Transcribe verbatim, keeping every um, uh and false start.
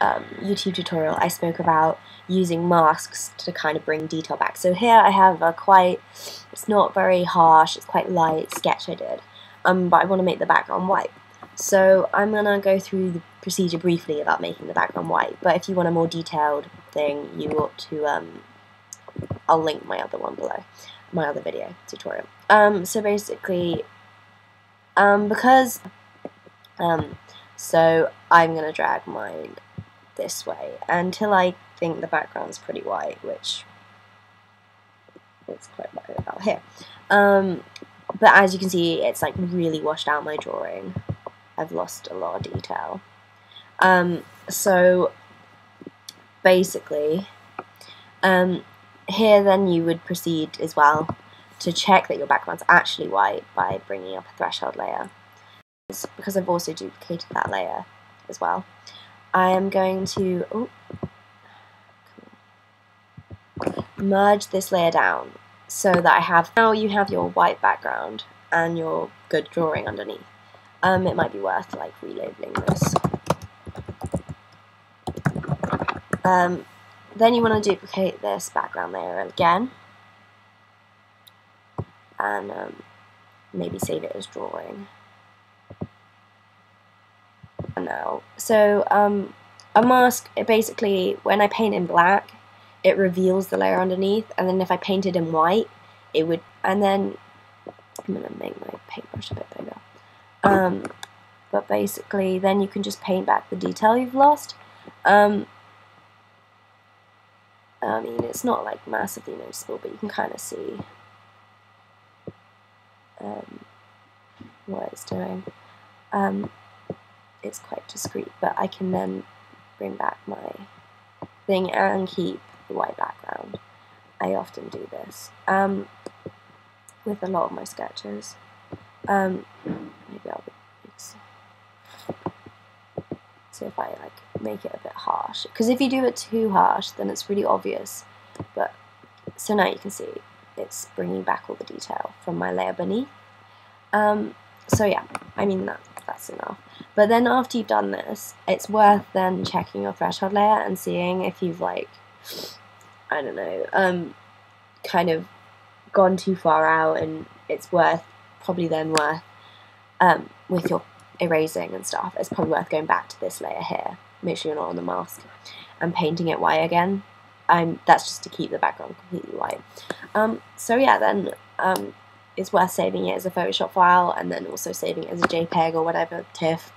um, YouTube tutorial, I spoke about using masks to kind of bring detail back. So here I have a quite, it's not very harsh, it's quite light sketch I did, um, but I want to make the background white. So I'm going to go through the procedure briefly about making the background white, but if you want a more detailed thing, you ought to, um, I'll link my other one below, my other video tutorial. Um, so basically, um, because, um, so I'm going to drag mine this way until I think the background's pretty white, which it's quite white about here. Um, but as you can see, it's like really washed out my drawing. I've lost a lot of detail. Um, so basically, um, here then you would proceed as well to check that your background's actually white by bringing up a threshold layer. Because I've also duplicated that layer as well, I am going to oh, merge this layer down so that I have, now you have your white background and your good drawing underneath. Um, it might be worth like relabeling this. Um, then you want to duplicate this background layer again and um, maybe save it as drawing. Now. So um, a mask, it basically, when I paint in black, it reveals the layer underneath, and then if I painted in white, it would, and then I'm going to make my paintbrush a bit bigger. Um, but basically, then you can just paint back the detail you've lost. Um, I mean, it's not like massively noticeable, but you can kind of see um, what it's doing. Um, It's quite discreet, but I can then bring back my thing and keep the white background. I often do this um, with a lot of my sketches. Um, maybe I'll see if I like make it a bit harsh, because if you do it too harsh, then it's really obvious. But so now you can see it's bringing back all the detail from my layer beneath. Um, so yeah, I mean that. That's enough. But then after you've done this, it's worth then checking your threshold layer and seeing if you've like, I don't know, um, kind of gone too far out, and it's worth, probably then worth, um, with your erasing and stuff, it's probably worth going back to this layer here, make sure you're not on the mask, and painting it white again. Um, that's just to keep the background completely white. Um, so yeah, then, um, it's worth saving it as a Photoshop file and then also saving it as a JPEG or whatever, TIFF.